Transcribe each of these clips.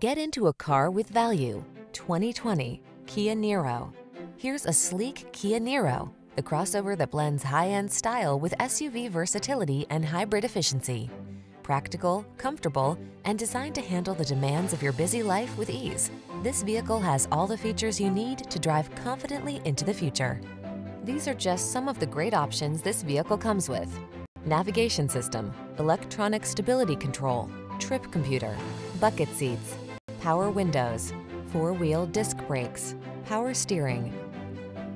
Get into a car with value. 2020 Kia Niro. Here's a sleek Kia Niro, the crossover that blends high-end style with SUV versatility and hybrid efficiency. Practical, comfortable, and designed to handle the demands of your busy life with ease, this vehicle has all the features you need to drive confidently into the future. These are just some of the great options this vehicle comes with: navigation system, electronic stability control, trip computer, bucket seats, power windows, four-wheel disc brakes, power steering.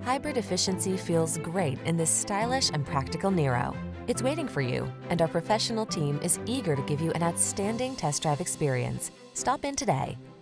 Hybrid efficiency feels great in this stylish and practical Niro. It's waiting for you, and our professional team is eager to give you an outstanding test drive experience. Stop in today.